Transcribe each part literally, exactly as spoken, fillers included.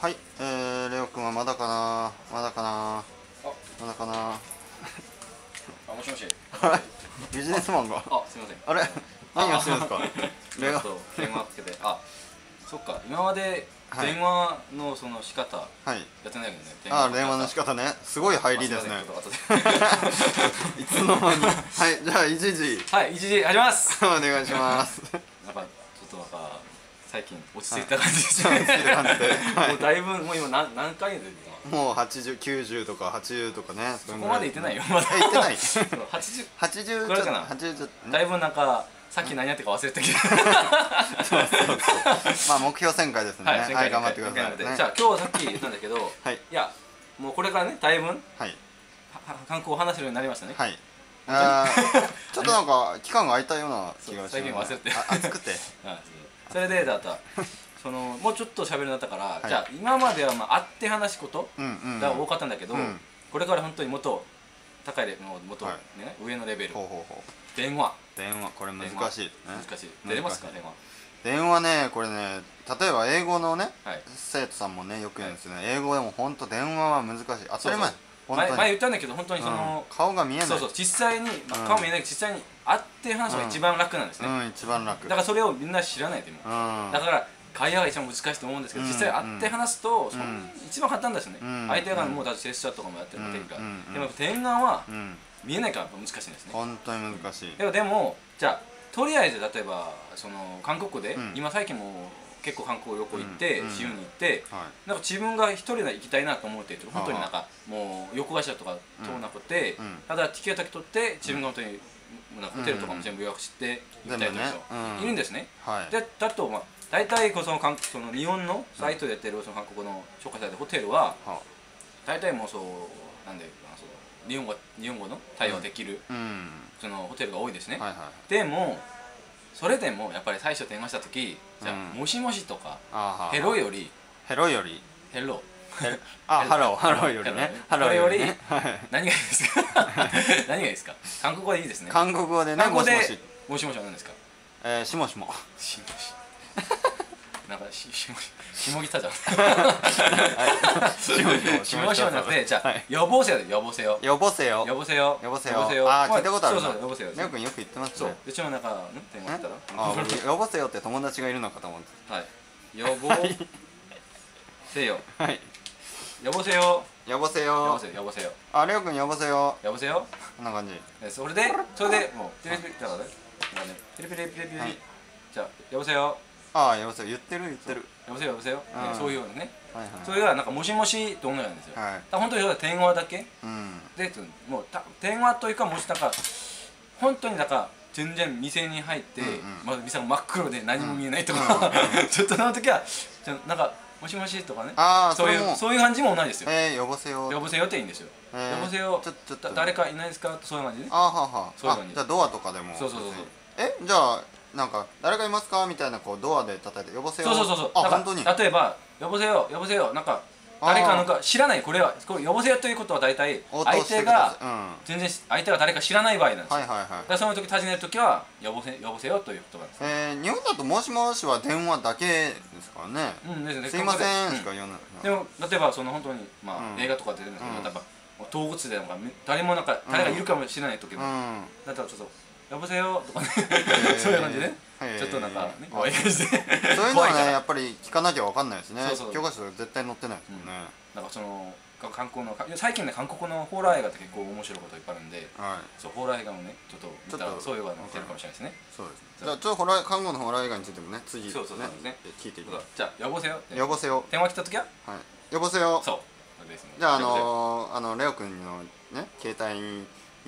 はい、えー、レオ君はまだかな、まだかな、まだかな。あ、もしもし。あれ、ビジネスマンが。あ、すみません。あれ、何をしてるんですか。レオ。電話つけて、あ、そっか、今まで電話のその仕方やってないけどね。あ、電話の仕方ね、すごい入りですね。いつの間に。はい、じゃあ一時。はい、一時あります。お願いします。なんか、ちょっとなんか。最近落ち着いた感じですね。もうだいぶもう今何何回ですか。もう八十九十とか八十とかね。そこまで行ってないよ。まだ行ってない。八十八十これかな。八十だいぶなんかさっき何やってか忘れてきた。そうそうそう。まあ目標千回ですね。はい頑張ってください。じゃあ今日さっき言ったんだけど、いやもうこれからねだいぶ観光を話せるようになりましたね。はい。ちょっとなんか期間が空いたような気がします。最近忘れて。暑くて。それでだったそのもうちょっと喋るなったから、はい、じゃあ今まではまあ会って話すことが多かったんだけど、これから本当にもっと高いレベルのもっと、ね、はい、上のレベル、ほうほうほう、電話電話これ難しい、ね、難しい出れますか電話電話ね、これね、例えば英語のね、はい、生徒さんもねよく言うんですよね、はい、英語でも本当電話は難しい、当たり前、前言ったんだけど本当にその顔が見えない、そうそう、実際に顔見えないけど実際に会って話が一番楽なんですね。うん、一番楽。だからそれをみんな知らないでも、だから会話が一番難しいと思うんですけど、実際会って話すと一番簡単ですね。相手がもうだってジェスチャーとかもやってるっていうか、でも点眼は見えないから難しいんですね。本当に難しい。でもでもじゃあとりあえず例えばその韓国で今最近も結構韓国旅行行って自由に行ってなんか自分が一人で行きたいなと思って本当になんかもう横会社とか通なくて、ただティケだけ取って自分が本当になんかホテルとかも全部予約して行ったりとかいるんですね。でだとまあ大体この韓その日本のサイトでやってるその韓国の紹介されたホテルは大体もうそうなんで日本語日本語の対応できるそのホテルが多いですね。でもそれでもやっぱり最初電話した時じゃあもしもしとかヘロよりヘロよりヘロあハローハローよりねハローより何がいいですか何がいいですか韓国語でいいですね韓国語でねもしもしもしもしは何ですかえしもしもしもしなんかししもししもぎたじゃんしもしはなくてじゃあ予防せよ予防せよ予防せよ予防せよ予防せよああ聞いたことあるそうそう予防せよねよく言ってますねうちもなんか電話したらあ予防せよって友達がいるのかと思うんですはい予防せよはいやぼせよやぼせよやぼせよあ、レオくんやぼせよやぼせよこんな感じそれで、それで、もうピリピリだからねピリピリピリピリじゃあ、やぼせよああ、やぼせよ言ってる言ってるやぼせよやぼせよそういうようなねそれがなんかもしもしと思うなんですよ本当に電話だけで、もう電話というかもしなんか本当になんか全然店に入ってまだ店が真っ黒で何も見えないとかちょっとその時はなんかもしもしとかね。ああ、そういうそういう感じもないですよ。ええ、呼ぼせよ。呼ぼせよっていいんですよ。呼ぼせよ。ちょっと誰かいないですか？そういう感じね。ああ、はは。そういう感じ。じゃあドアとかでも。そうそうそうそう。え、じゃあなんか誰かいますかみたいなこうドアで叩いて呼ぼせよ。そうそうそうそう。あ、本当に。例えば呼ぼせよ、呼ぼせよ、なんか誰かなんか知らないこれはこれ呼ぼせよということは大体相手が全然相手が誰か知らない場合なんです。はいはいはい。だからその時尋ねる時は呼ぼせ呼ぼせよという言葉です。ええ、日本だともしもしは電話だけ。ね、すいませんしか言わない。でも例えばその本当にまあ映画とか出るんですけど、例えば動物でなんか誰もなんか誰がいるかもしれない時も、だったらちょっとやぼせよとかね、そういう感じでちょっとなんか怖い感じで。そういうのはねやっぱり聞かなきゃわかんないですね。教科書絶対載ってないですもんね。なんかその韓国の最近ね韓国のホラー映画って結構面白いこといっぱいあるんで、そうホラー映画もねちょっと見たらそういうのが見てるかもしれないですね。そうです。じゃあちょっとホラー韓国のホラー映画についてもね次ね聞いていきます。じゃあ呼ぼせよ。呼ぼせよ。電話来た時は？はい。呼ぼせよ。そう。じゃああのあのレオ君のね携帯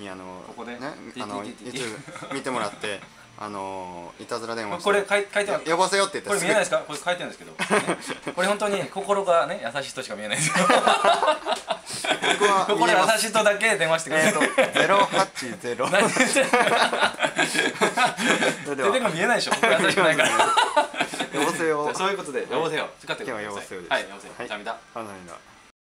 にあのねあの YouTube 見てもらって。あのいたずら電話これ書いて呼ぼせよって言ってこれ見えないですかこれ書いてるんですけどこれ本当に心がね優しい人しか見えないですよ心優しい人だけ電話してくれるとゼロはちゼロ出てこ見えないでしょ心優しくないから呼ぼせよそういうことで呼ぼせよ使ってくださいはい呼ぼせよじゃあみんな